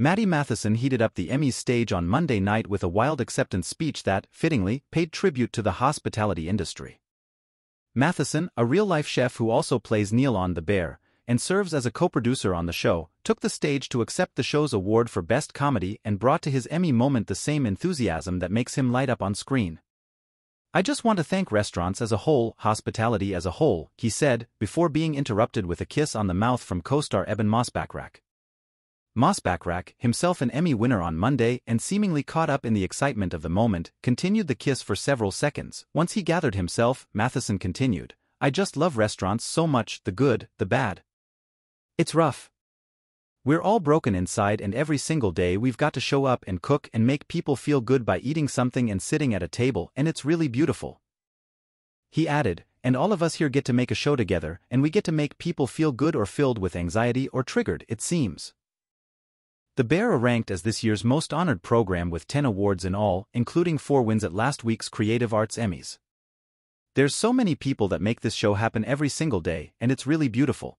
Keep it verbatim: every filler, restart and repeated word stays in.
Matty Matheson heated up the Emmys stage on Monday night with a wild acceptance speech that, fittingly, paid tribute to the hospitality industry. Matheson, a real-life chef who also plays Neil on The Bear, and serves as a co-producer on the show, took the stage to accept the show's award for Best Comedy and brought to his Emmy moment the same enthusiasm that makes him light up on screen. "I just want to thank restaurants as a whole, hospitality as a whole," he said, before being interrupted with a kiss on the mouth from co-star Ebon Moss-Bachrach. Moss-Bachrach, himself an Emmy winner on Monday and seemingly caught up in the excitement of the moment, continued the kiss for several seconds. Once he gathered himself, Matheson continued, "I just love restaurants so much, the good, the bad. It's rough. We're all broken inside and every single day we've got to show up and cook and make people feel good by eating something and sitting at a table, and it's really beautiful." He added, "And all of us here get to make a show together, and we get to make people feel good or filled with anxiety or triggered, it seems." The Bear are ranked as this year's most honored program with ten awards in all, including four wins at last week's Creative Arts Emmys. "There's so many people that make this show happen every single day, and it's really beautiful."